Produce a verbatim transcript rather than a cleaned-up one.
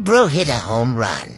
Bro hit a home run.